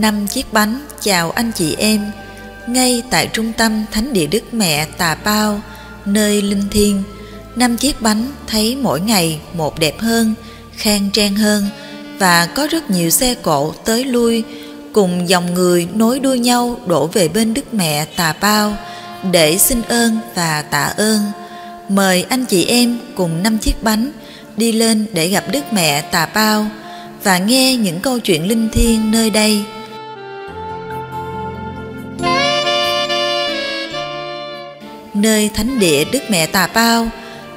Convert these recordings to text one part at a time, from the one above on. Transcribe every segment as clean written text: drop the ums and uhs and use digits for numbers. Năm Chiếc Bánh chào anh chị em ngay tại trung tâm Thánh Địa Đức Mẹ Tà Pao, nơi linh thiêng. Năm Chiếc Bánh thấy mỗi ngày một đẹp hơn, khang trang hơn, và có rất nhiều xe cộ tới lui cùng dòng người nối đuôi nhau đổ về bên Đức Mẹ Tà Pao để xin ơn và tạ ơn. Mời anh chị em cùng Năm Chiếc Bánh đi lên để gặp Đức Mẹ Tà Pao và nghe những câu chuyện linh thiêng nơi đây. Nơi thánh địa Đức Mẹ Tà Pao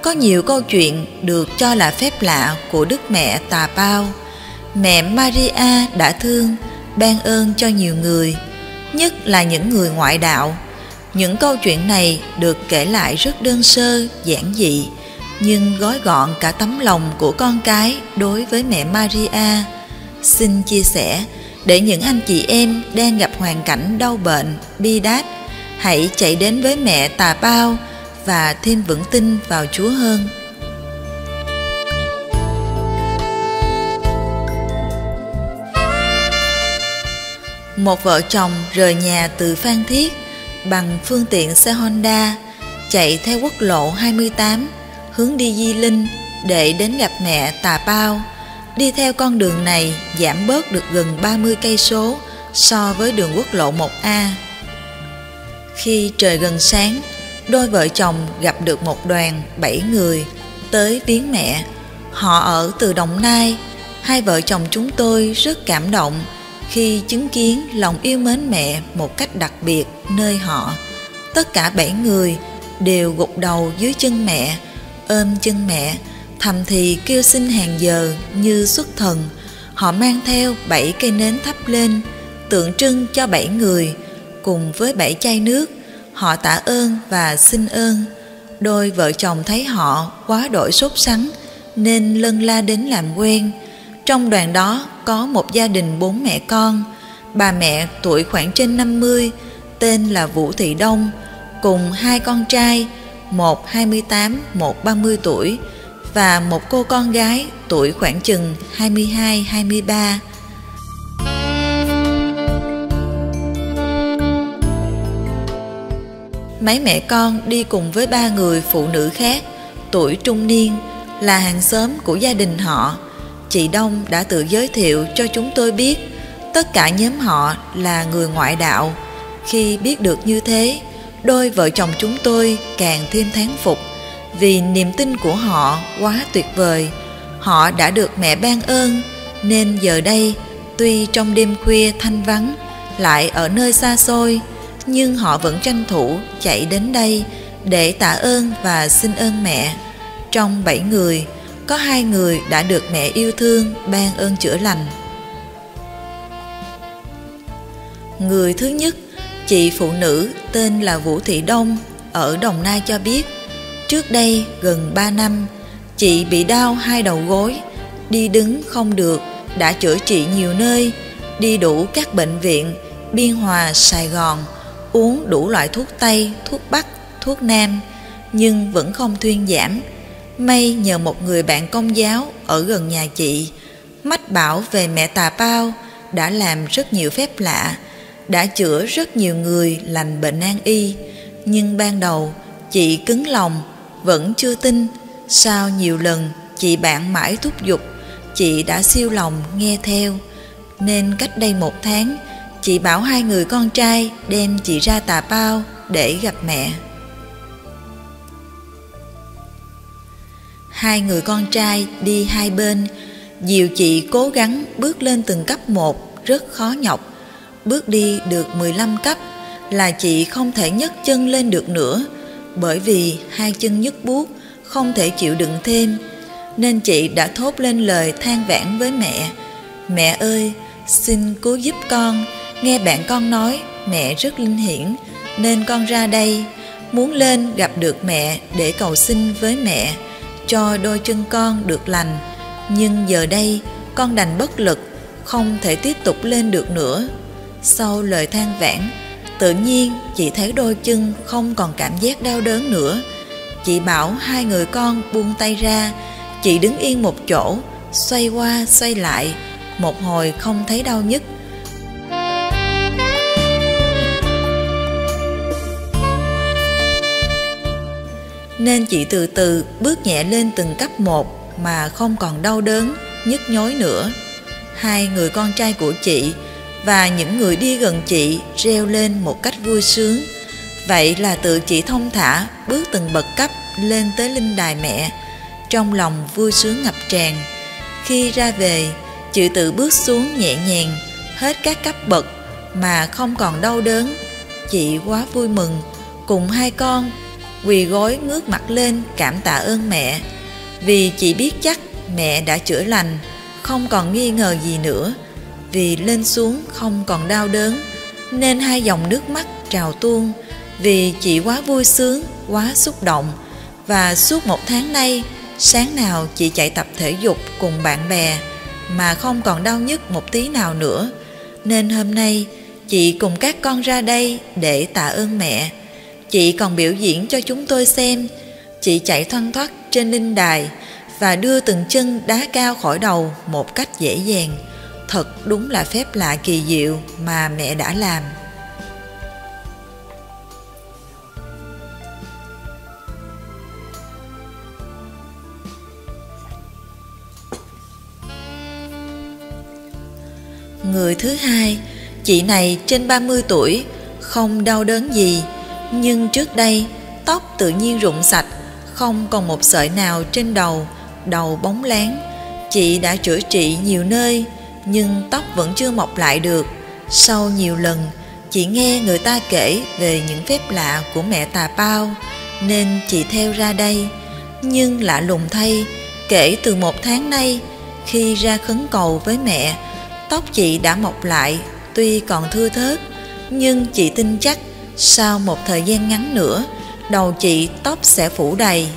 có nhiều câu chuyện được cho là phép lạ của Đức Mẹ Tà Pao. Mẹ Maria đã thương, ban ơn cho nhiều người, nhất là những người ngoại đạo. Những câu chuyện này được kể lại rất đơn sơ, giản dị, nhưng gói gọn cả tấm lòng của con cái đối với Mẹ Maria. Xin chia sẻ để những anh chị em đang gặp hoàn cảnh đau bệnh, bi đát, hãy chạy đến với Mẹ Tà Pao và thêm vững tin vào Chúa hơn. Một vợ chồng rời nhà từ Phan Thiết bằng phương tiện xe Honda, chạy theo quốc lộ 28 hướng đi Di Linh để đến gặp Mẹ Tà Pao. Đi theo con đường này giảm bớt được gần 30 cây số so với đường quốc lộ 1A. Khi trời gần sáng, đôi vợ chồng gặp được một đoàn 7 người tới viếng mẹ. Họ ở từ Đồng Nai. Hai vợ chồng chúng tôi rất cảm động khi chứng kiến lòng yêu mến mẹ một cách đặc biệt nơi họ. Tất cả 7 người đều gục đầu dưới chân mẹ, ôm chân mẹ, thầm thì kêu xin hàng giờ như xuất thần. Họ mang theo 7 cây nến thắp lên, tượng trưng cho 7 người, cùng với 7 chai nước. Họ tạ ơn và xin ơn. Đôi vợ chồng thấy họ quá đổi sốt sắng nên lân la đến làm quen. Trong đoàn đó có một gia đình 4 mẹ con. Bà mẹ tuổi khoảng trên 50, tên là Vũ Thị Đông, cùng 2 con trai, một 28, một 30 tuổi, và một cô con gái tuổi khoảng chừng 22-23. Mấy mẹ con đi cùng với 3 người phụ nữ khác tuổi trung niên là hàng xóm của gia đình họ. Chị Đông đã tự giới thiệu cho chúng tôi biết tất cả nhóm họ là người ngoại đạo. Khi biết được như thế, đôi vợ chồng chúng tôi càng thêm thán phục vì niềm tin của họ quá tuyệt vời. Họ đã được mẹ ban ơn nên giờ đây, tuy trong đêm khuya thanh vắng, lại ở nơi xa xôi, nhưng họ vẫn tranh thủ chạy đến đây để tạ ơn và xin ơn mẹ. Trong 7 người, có 2 người đã được mẹ yêu thương ban ơn chữa lành. Người thứ nhất, chị phụ nữ tên là Vũ Thị Đông ở Đồng Nai cho biết, trước đây gần 3 năm, chị bị đau 2 đầu gối, đi đứng không được, đã chữa trị nhiều nơi, đi đủ các bệnh viện Biên Hòa, Sài Gòn, uống đủ loại thuốc Tây, thuốc Bắc, thuốc Nam, nhưng vẫn không thuyên giảm. May nhờ một người bạn Công giáo ở gần nhà chị mách bảo về Mẹ Tà Pao đã làm rất nhiều phép lạ, đã chữa rất nhiều người lành bệnh nan y. Nhưng ban đầu chị cứng lòng, vẫn chưa tin. Sau nhiều lần chị bạn mãi thúc giục, chị đã siêu lòng nghe theo. Nên cách đây 1 tháng, chị bảo 2 người con trai đem chị ra Tà Pao để gặp mẹ. 2 người con trai đi 2 bên, dìu chị cố gắng bước lên từng cấp một, rất khó nhọc. Bước đi được 15 cấp là chị không thể nhấc chân lên được nữa, bởi vì 2 chân nhức buốt, không thể chịu đựng thêm. Nên chị đã thốt lên lời than vãn với mẹ: "Mẹ ơi, xin cứu giúp con, nghe bạn con nói mẹ rất linh hiển, nên con ra đây, muốn lên gặp được mẹ để cầu xin với mẹ cho đôi chân con được lành. Nhưng giờ đây con đành bất lực, không thể tiếp tục lên được nữa." Sau lời than vãn, tự nhiên chị thấy đôi chân không còn cảm giác đau đớn nữa. Chị bảo 2 người con buông tay ra. Chị đứng yên một chỗ, xoay qua xoay lại, một hồi không thấy đau nhức. nên chị từ từ bước nhẹ lên từng cấp một mà không còn đau đớn, nhức nhối nữa. Hai người con trai của chị và những người đi gần chị reo lên một cách vui sướng. Vậy là tự chị thông thả bước từng bậc cấp lên tới linh đài mẹ, trong lòng vui sướng ngập tràn. Khi ra về, chị tự bước xuống nhẹ nhàng hết các cấp bậc mà không còn đau đớn. Chị quá vui mừng, cùng hai con quỳ gối ngước mặt lên cảm tạ ơn mẹ, vì chị biết chắc mẹ đã chữa lành, không còn nghi ngờ gì nữa. Vì lên xuống không còn đau đớn nên hai dòng nước mắt trào tuôn, vì chị quá vui sướng, quá xúc động. Và suốt một tháng nay, sáng nào chị chạy tập thể dục cùng bạn bè mà không còn đau nhức một tí nào nữa. Nên hôm nay chị cùng các con ra đây để tạ ơn mẹ. Chị còn biểu diễn cho chúng tôi xem. Chị chạy thoăn thoắt trên linh đài và đưa từng chân đá cao khỏi đầu một cách dễ dàng. Thật đúng là phép lạ kỳ diệu mà mẹ đã làm. Người thứ hai, chị này trên 30 tuổi, không đau đớn gì. Nhưng trước đây, tóc tự nhiên rụng sạch, không còn một sợi nào trên đầu, đầu bóng láng. Chị đã chữa trị nhiều nơi, nhưng tóc vẫn chưa mọc lại được. Sau nhiều lần, chị nghe người ta kể về những phép lạ của mẹ Tà Pao, nên chị theo ra đây. Nhưng lạ lùng thay, kể từ một tháng nay, khi ra khấn cầu với mẹ, tóc chị đã mọc lại, tuy còn thưa thớt, nhưng chị tin chắc sau một thời gian ngắn nữa, đầu chị tóc sẽ phủ đầy